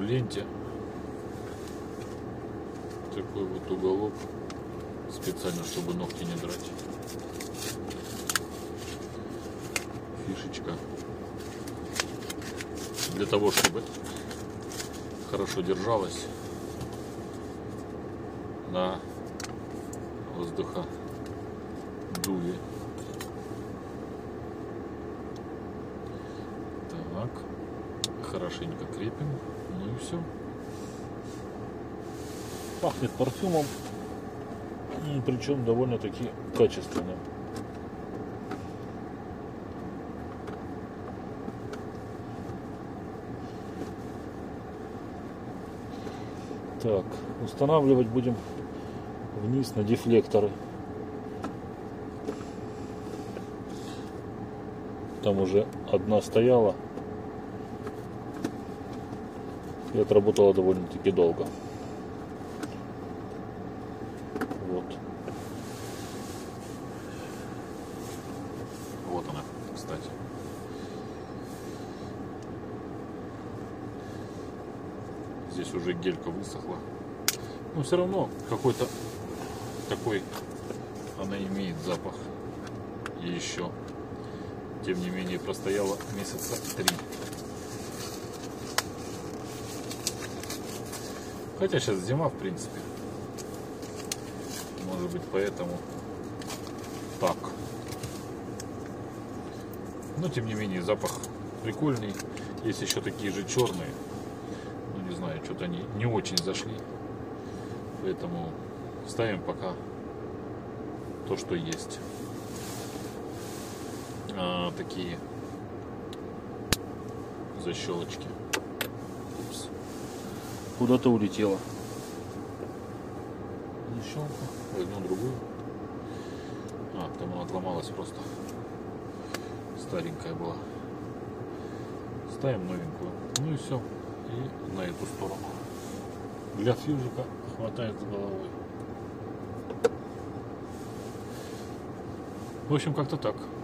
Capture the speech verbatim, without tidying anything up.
в ленте. Такой вот уголок, специально, чтобы ногти не драть. Фишечка. Для того, чтобы хорошо держалась на воздуходуве. Так, хорошенько крепим, ну и все. Пахнет парфюмом, причем довольно-таки качественным. Так, устанавливать будем вниз на дефлекторы. Там уже одна стояла и отработала довольно-таки долго. Вот. Вот она, кстати. Здесь уже гелька высохла. Но все равно какой-то такой она имеет запах. И еще, тем не менее, простояла месяца три. Хотя сейчас зима, в принципе. Может быть, поэтому так. Но, тем не менее, запах прикольный. Есть еще такие же черные. Ну, не знаю, что-то они не очень зашли. Поэтому ставим пока то, что есть. А, такие защелочки. Куда-то улетела. Защелка. Возьму другую. А, там она отломалась просто. Старенькая была. Ставим новенькую. Ну и все. И на эту сторону. Для фьюжика хватает с головой. В общем, как-то так.